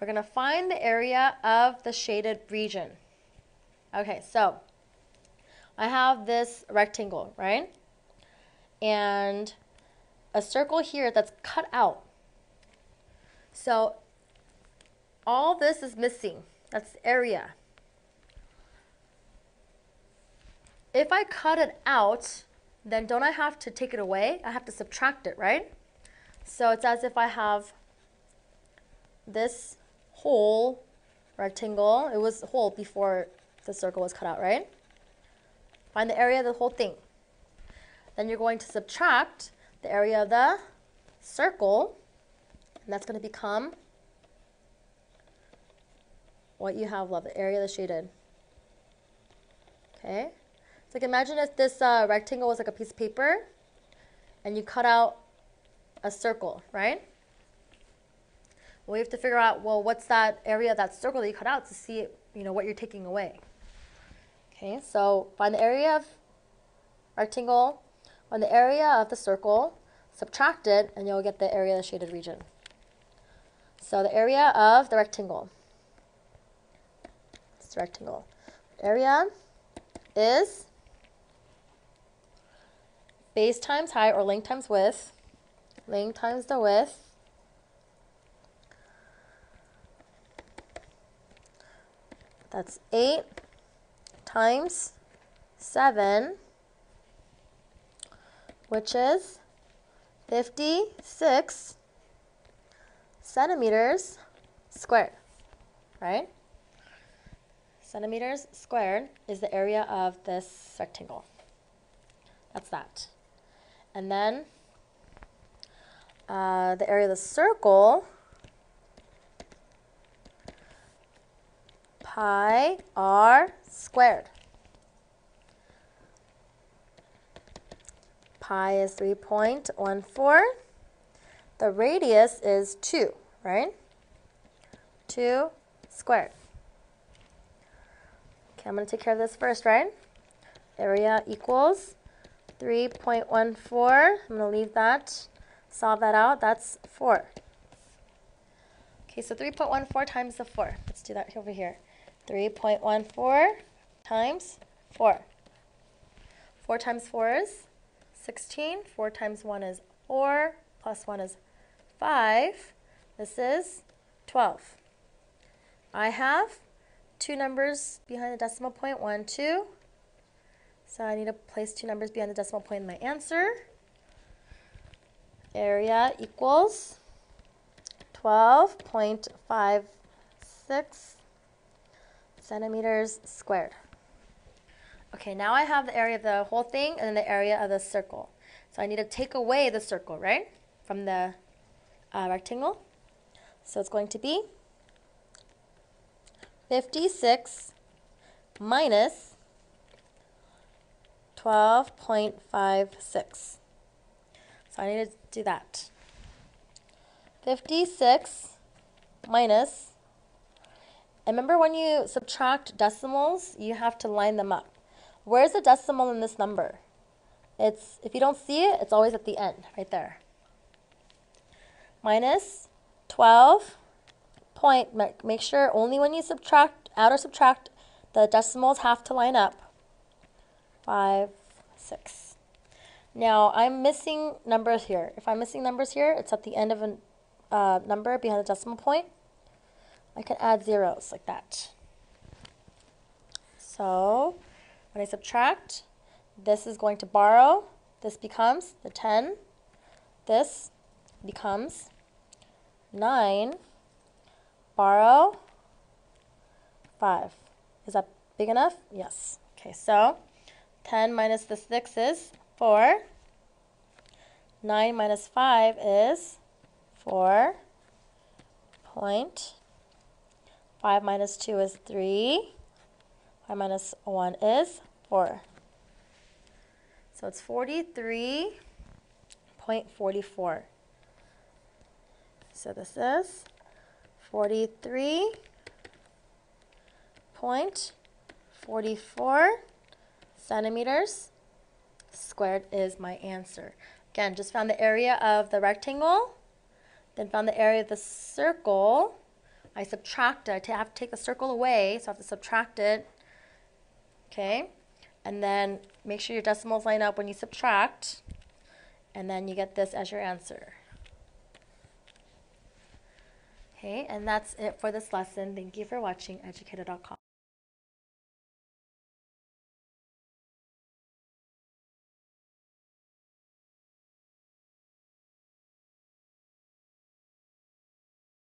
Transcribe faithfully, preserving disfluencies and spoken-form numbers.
We're going to find the area of the shaded region. Okay, so I have this rectangle, right? And a circle here that's cut out. So all this is missing. That's the area. If I cut it out, then don't I have to take it away? I have to subtract it, right? So it's as if I have this whole rectangle. It was a whole before the circle was cut out, right? Find the area of the whole thing. Then you're going to subtract the area of the circle, and that's going to become what you have left, the area that's shaded. Okay? So like imagine if this uh, rectangle was like a piece of paper, and you cut out a circle, right? Well, we have to figure out, well, what's that area of that circle that you cut out to see, you know, what you're taking away. Okay, so find the area of rectangle, on the area of the circle, subtract it, and you'll get the area of the shaded region. So the area of the rectangle. It's the rectangle. Area is base times height, or length times width. Length times the width. That's eight times seven, which is fifty-six centimeters squared, right? Centimeters squared is the area of this rectangle. That's that. And then uh, the area of the circle, pi r squared. Pi is three point one four. The radius is two, right? two squared. Okay, I'm going to take care of this first, right? Area equals three point one four. I'm going to leave that, solve that out. That's four. Okay, so three point one four times the four. Let's do that over here. three point one four times four. four times four is sixteen. four times one is four. Plus one is five. This is twelve. I have two numbers behind the decimal point, one, two. So I need to place two numbers behind the decimal point in my answer. Area equals twelve point five six centimeters squared. Okay, now I have the area of the whole thing and then the area of the circle. So I need to take away the circle, right, from the uh, rectangle. So it's going to be fifty-six minus twelve point five six. So I need to do that. fifty-six minus, and remember when you subtract decimals, you have to line them up. Where's the decimal in this number? It's, if you don't see it, it's always at the end, right there. Minus twelve point, make sure only when you subtract, add or subtract, the decimals have to line up. five, six. Now, I'm missing numbers here. If I'm missing numbers here, it's at the end of a uh, number behind the decimal point. I can add zeros like that. So when I subtract, this is going to borrow. This becomes the ten. This becomes nine. Borrow five. Is that big enough? Yes. Okay, so ten minus the six is four. nine minus five is four. Point. five minus two is three. five minus one is four. So it's forty-three point four four. So this is forty-three point four four centimeters squared is my answer. Again, just found the area of the rectangle, then found the area of the circle. I subtract it. I have to take the circle away, so I have to subtract it. Okay, and then make sure your decimals line up when you subtract, and then you get this as your answer. Okay, and that's it for this lesson. Thank you for watching Educator dot com.